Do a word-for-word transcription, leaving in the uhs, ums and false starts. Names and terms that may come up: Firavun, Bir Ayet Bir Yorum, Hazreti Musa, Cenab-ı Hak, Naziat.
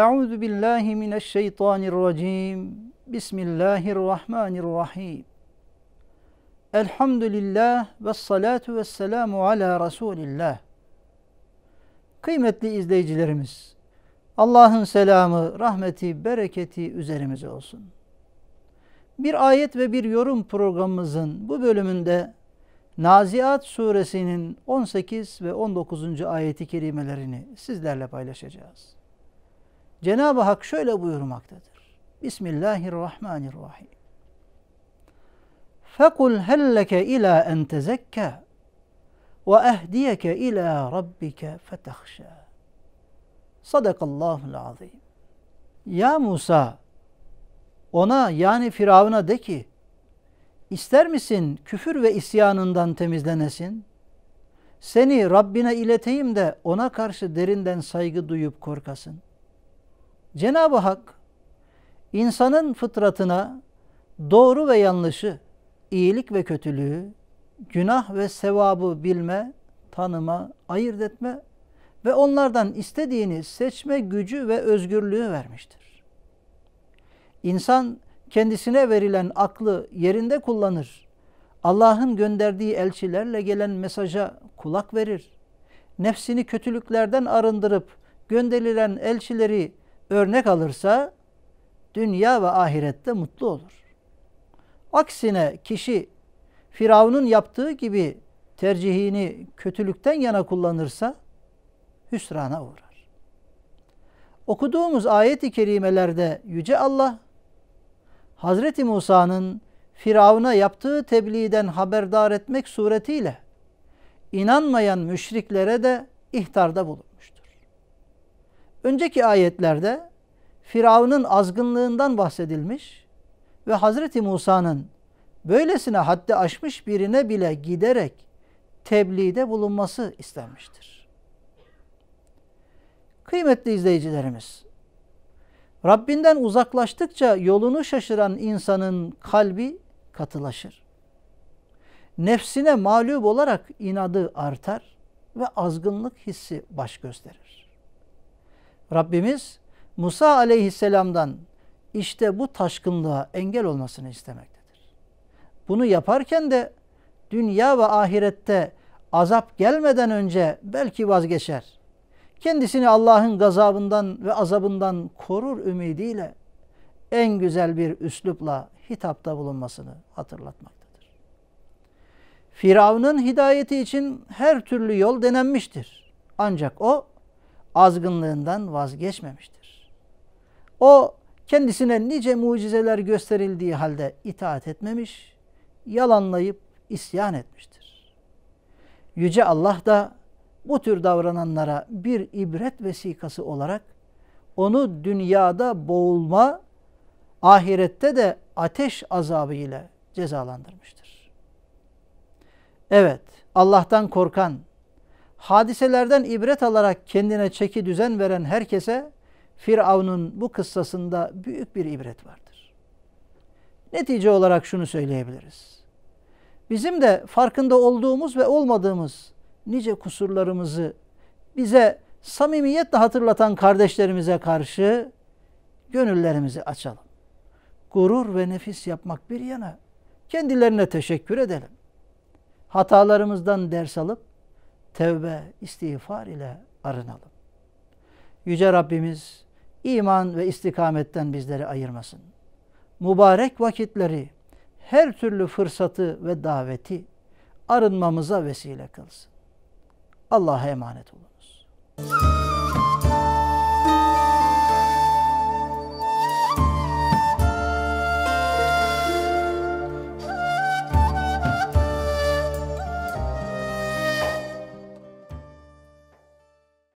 Euzu billahi mineşşeytanirracim. Bismillahirrahmanirrahim. Elhamdülillah ve salatu ve selamu ala Resulillah. Kıymetli izleyicilerimiz, Allah'ın selamı, rahmeti, bereketi üzerimize olsun. Bir ayet ve bir yorum programımızın bu bölümünde Naziat suresinin on sekiz ve on dokuzuncu ayeti kerimelerini sizlerle paylaşacağız. Cenab-ı Hak şöyle buyurmaktadır. Bismillahirrahmanirrahim. فَقُلْ هَلَّكَ اِلَى اَنْ تَزَكَّى وَاَهْدِيَكَ اِلَى رَبِّكَ فَتَخْشَى. Sadakallahu'l-azim. Ya Musa, ona yani Firavun'a de ki, İster misin küfür ve isyanından temizlenesin? Seni Rabbine ileteyim de ona karşı derinden saygı duyup korkasın. Cenab-ı Hak, insanın fıtratına doğru ve yanlışı, iyilik ve kötülüğü, günah ve sevabı bilme, tanıma, ayırt etme ve onlardan istediğini seçme gücü ve özgürlüğü vermiştir. İnsan, kendisine verilen aklı yerinde kullanır. Allah'ın gönderdiği elçilerle gelen mesaja kulak verir. Nefsini kötülüklerden arındırıp gönderilen elçileri örnek alırsa dünya ve ahirette mutlu olur. Aksine kişi Firavun'un yaptığı gibi tercihini kötülükten yana kullanırsa hüsrana uğrar. Okuduğumuz ayet-i kerimelerde Yüce Allah, Hazreti Musa'nın Firavun'a yaptığı tebliğden haberdar etmek suretiyle inanmayan müşriklere de ihtarda bulunmuştur. Önceki ayetlerde Firavun'un azgınlığından bahsedilmiş ve Hazreti Musa'nın böylesine haddi aşmış birine bile giderek tebliğde bulunması istenmiştir. Kıymetli izleyicilerimiz, Rabbinden uzaklaştıkça yolunu şaşıran insanın kalbi katılaşır. Nefsine mağlup olarak inadı artar ve azgınlık hissi baş gösterir. Rabbimiz Musa aleyhisselamdan işte bu taşkınlığa engel olmasını istemektedir. Bunu yaparken de dünya ve ahirette azap gelmeden önce belki vazgeçer. Kendisini Allah'ın gazabından ve azabından korur ümidiyle en güzel bir üslupla hitapta bulunmasını hatırlatmaktadır. Firavun'un hidayeti için her türlü yol denenmiştir. Ancak o azgınlığından vazgeçmemiştir. O kendisine nice mucizeler gösterildiği halde itaat etmemiş, yalanlayıp isyan etmiştir. Yüce Allah da bu tür davrananlara bir ibret vesikası olarak onu dünyada boğulma, ahirette de ateş azabı ile cezalandırmıştır. Evet, Allah'tan korkan, hadiselerden ibret alarak kendine çeki düzen veren herkese Firavun'un bu kıssasında büyük bir ibret vardır. Netice olarak şunu söyleyebiliriz. Bizim de farkında olduğumuz ve olmadığımız nice kusurlarımızı bize samimiyetle hatırlatan kardeşlerimize karşı gönüllerimizi açalım. Gurur ve nefis yapmak bir yana kendilerine teşekkür edelim. Hatalarımızdan ders alıp tevbe, istiğfar ile arınalım. Yüce Rabbimiz iman ve istikametten bizleri ayırmasın. Mübarek vakitleri, her türlü fırsatı ve daveti arınmamıza vesile kılsın. Allah'a emanet olunuz.